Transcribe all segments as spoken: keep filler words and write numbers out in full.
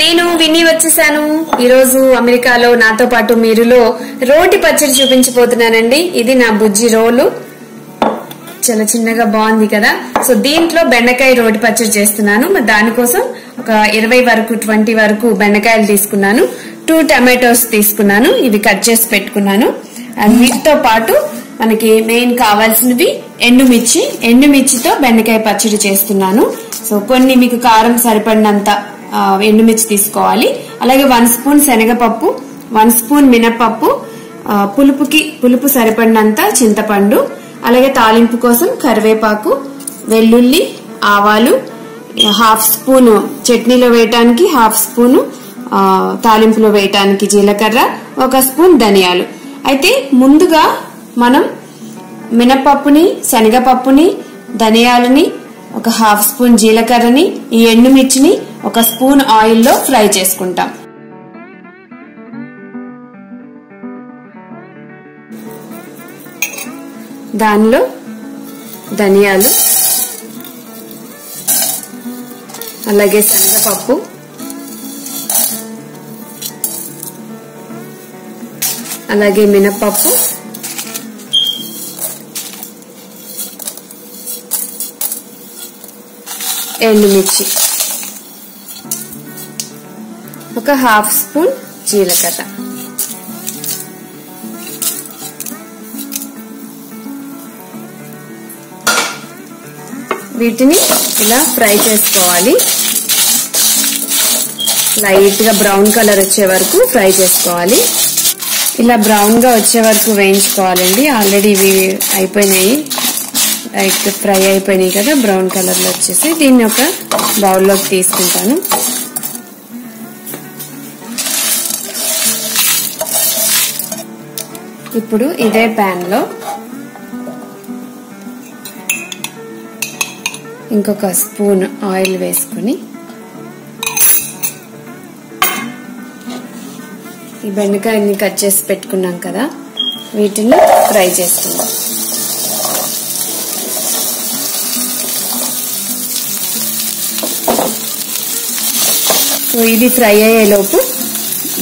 నేను విని వచ్చేసాను. ఈ రోజు అమెరికాలో నాతో పాటు మీరులో రోటి పచ్చడి చూపించబోతున్నానండి. ఇది నా బుజ్జి రోలు, చాలా చిన్నగా బాగుంది కదా. సో దీంట్లో బెండకాయ రోటి పచ్చడి చేస్తున్నాను. మరి దానికోసం ఒక ఇరవై వరకు ట్వంటీ వరకు బెండకాయలు తీసుకున్నాను. టూ టమాటోస్ తీసుకున్నాను, ఇవి కట్ చేసి పెట్టుకున్నాను. అండ్ వీటితో పాటు మనకి మెయిన్ కావాల్సినవి ఎండుమిర్చి. ఎండుమిర్చితో బెండకాయ పచ్చడి చేస్తున్నాను. సో కొన్ని మీకు కారం సరిపడినంత ఎండుమిర్చి తీసుకోవాలి. అలాగే వన్ స్పూన్ శనగపప్పు, వన్ స్పూన్ మినపప్పు, పులుపుకి పులుపు సరిపడినంత చింతపండు, అలాగే తాలింపు కోసం కరివేపాకు, వెల్లుల్లి, ఆవాలు, హాఫ్ స్పూను చట్నీలో వేయటానికి, హాఫ్ స్పూను తాలింపులో వేయటానికి జీలకర్ర, ఒక స్పూన్ ధనియాలు. అయితే ముందుగా మనం మినపప్పుని, శనగపప్పుని, ధనియాలని, ఒక హాఫ్ స్పూన్ జీలకర్రని, ఈ ఎండుమిర్చిని ఒక స్పూన్ ఆయిల్ లో ఫ్రై చేసుకుంటాం. దానిలో ధనియాలు, అలాగే శనగపప్పు, అలాగే మినపప్పు, ఎండుమిర్చి, ఒక హాఫ్ స్పూన్ జీలకర్ర. వీటిని ఇలా ఫ్రై చేసుకోవాలి. లైట్ గా బ్రౌన్ కలర్ వచ్చే వరకు ఫ్రై చేసుకోవాలి. ఇలా బ్రౌన్ గా వచ్చే వరకు వేయించుకోవాలండి. ఆల్రెడీ ఇవి అయిపోయినాయి, లైట్ ఫ్రై అయిపోయినాయి కదా. బ్రౌన్ కలర్ లో వచ్చేసి దీన్ని ఒక బౌల్లోకి తీసుకుంటాను. ఇప్పుడు ఇదే ప్యాన్ లో ఇంకొక స్పూన్ ఆయిల్ వేసుకుని ఈ బెండకాయని కట్ చేసి పెట్టుకున్నాం కదా, వీటిని ఫ్రై చేసుకుందాం. సో ఇది ఫ్రై అయ్యేలోపు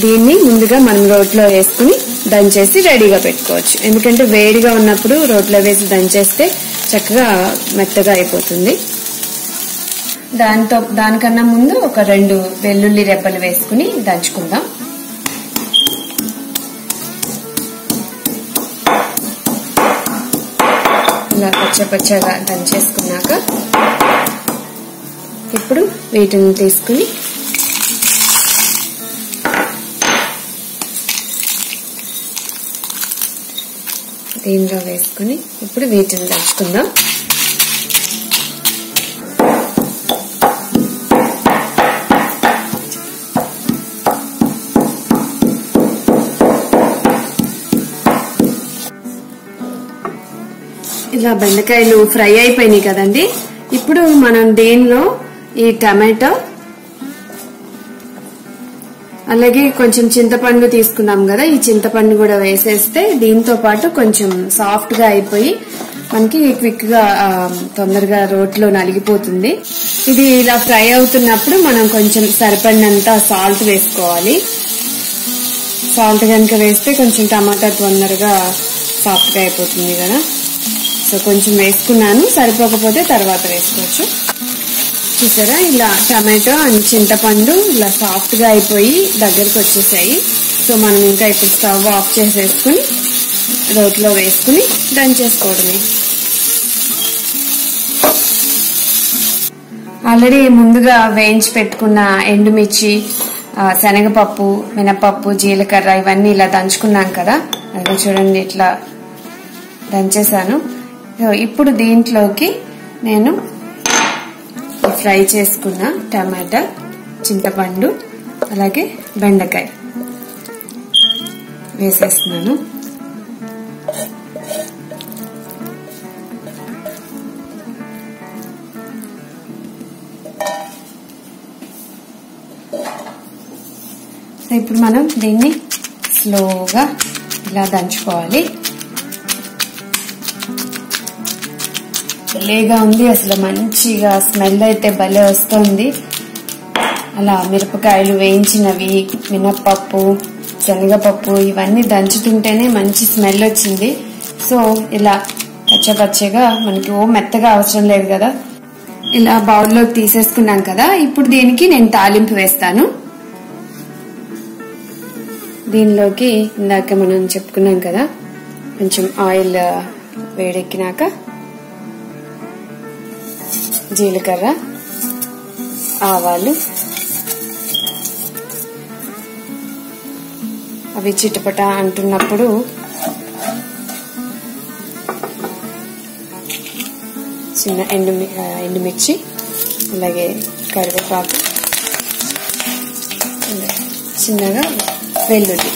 దీన్ని ముందుగా మనం రోట్లో వేసుకుని దంచేసి రెడీగా పెట్టుకోవచ్చు. ఎందుకంటే వేడిగా ఉన్నప్పుడు రోట్లో వేసి దంచేస్తే చక్కగా మెత్తగా అయిపోతుంది. దాంతో దానికన్నా ముందు ఒక రెండు వెల్లుల్లి రెబ్బలు వేసుకుని దంచుకుందాం. ఇలా పచ్చపచ్చగా దంచేసుకున్నాక ఇప్పుడు వీటిని తీసుకుని దీనిలో వేసుకుని ఇప్పుడు వీటిని దంచుకుందాం. ఇలా బెండకాయలు ఫ్రై అయిపోయినాయి కదండి. ఇప్పుడు మనం దీనిలో ఈ టమాటో, అలాగే కొంచెం చింతపండు తీసుకున్నాం కదా, ఈ చింతపండు కూడా వేసేస్తే దీంతో పాటు కొంచెం సాఫ్ట్ గా అయిపోయి మనకి క్విక్ గా తొందరగా రోట్లో నలిగిపోతుంది. ఇది ఇలా ఫ్రై అవుతున్నప్పుడు మనం కొంచెం సరిపడినంత సాల్ట్ వేసుకోవాలి. సాల్ట్ కనుక వేస్తే కొంచెం టమాటా తొందరగా సాఫ్ట్ గా అయిపోతుంది కదా. సో కొంచెం వేసుకున్నాను, సరిపోకపోతే తర్వాత వేసుకోవచ్చు. చూసారా, ఇలా టమాటో అండ్ చింతపండు ఇలా సాఫ్ట్ గా అయిపోయి దగ్గరకు వచ్చేసాయి. సో మనం ఇంకా ఇప్పుడు స్టవ్ ఆఫ్ చేసేసుకుని రోట్లో వేసుకుని దంచేసుకోవడమే. ఆల్రెడీ ముందుగా వేయించి పెట్టుకున్న ఎండుమిర్చి, శనగపప్పు, మినపప్పు, జీలకర్ర ఇవన్నీ ఇలా దంచుకున్నాం కదా, అది చూడండి ఇట్లా దంచేసాను. ఇప్పుడు దీంట్లోకి నేను ఫ్రై చేసుకున్న టమాటా, చింతపండు, అలాగే బెండకాయ వేసేస్తున్నాను. ఇప్పుడు మనం దీన్ని స్లోగా ఇలా దంచుకోవాలి. లేగా ఉంది అసలు, మంచిగా స్మెల్ అయితే భలే వస్తుంది. అలా మిరపకాయలు వేయించినవి, మినప్పప్పు, శనగపప్పు ఇవన్నీ దంచుతుంటేనే మంచి స్మెల్ వచ్చింది. సో ఇలా పచ్చపచ్చగా మనకి ఓ మెత్తగా అవసరం లేదు కదా. ఇలా బౌల్లో తీసేసుకున్నాం కదా, ఇప్పుడు దీనికి నేను తాలింపు వేస్తాను. దీనిలోకి ఇందాక మనం చెప్పుకున్నాం కదా, కొంచెం ఆయిల్ వేడెక్కినాక జీలకర్ర, ఆవాలు అవి చిటపట అంటున్నప్పుడు చిన్న ఎండు ఎండుమిర్చి, అలాగే కరివేపాకు, చిన్నగా వెల్లుల్లి.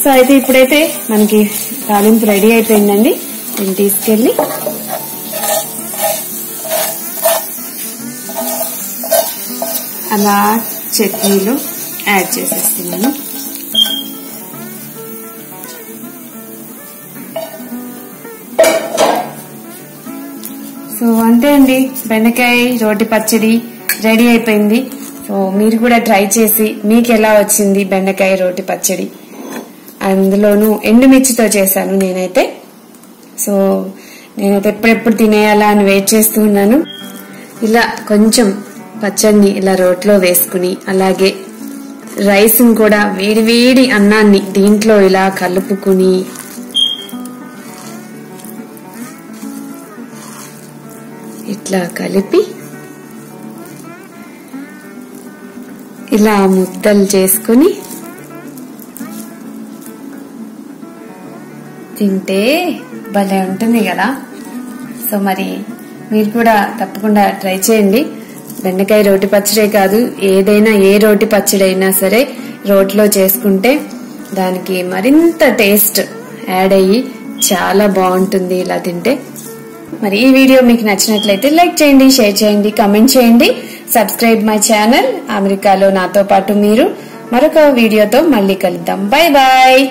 సో అయితే ఇప్పుడైతే మనకి తాలింపు రెడీ అయిపోయిందండి. దీన్ని తీసుకెళ్ళి అలా చట్నీలు యాడ్ చేసేస్తున్నాను. సో అంతే అండి, బెండకాయ రోటి పచ్చడి రెడీ అయిపోయింది. సో మీరు కూడా ట్రై చేసి మీకు ఎలా వచ్చింది బెండకాయ రోటి పచ్చడి, అందులోనూ ఎండుమిర్చితో చేశాను నేనైతే. సో నేనైతే ఎప్పుడెప్పుడు తినేయాలా అని వెయిట్ చేస్తూ ఉన్నాను. ఇలా కొంచెం పచ్చడిని ఇలా రోట్లో వేసుకుని, అలాగే రైస్ కూడా వేడి వేడి అన్నాన్ని దీంట్లో ఇలా కలుపుకుని ఇట్లా కలిపి ఇలా ముద్దలు చేసుకుని తింటే భలే ఉంటుంది కదా. సో మరి మీరు కూడా తప్పకుండా ట్రై చేయండి. బెండకాయ రోటి పచ్చడే కాదు, ఏదైనా ఏ రోటి పచ్చడైనా సరే రోట్లో చేసుకుంటే దానికి మరింత టేస్ట్ యాడ్ అయ్యి చాలా బాగుంటుంది ఇలా తింటే. మరి ఈ వీడియో మీకు నచ్చినట్లయితే లైక్ చేయండి, షేర్ చేయండి, కామెంట్ చేయండి, సబ్స్క్రైబ్ మై ఛానల్. అమెరికాలో నాతో పాటు మీరు. మరొక వీడియోతో మళ్ళీ కలుద్దాం. Bye bye.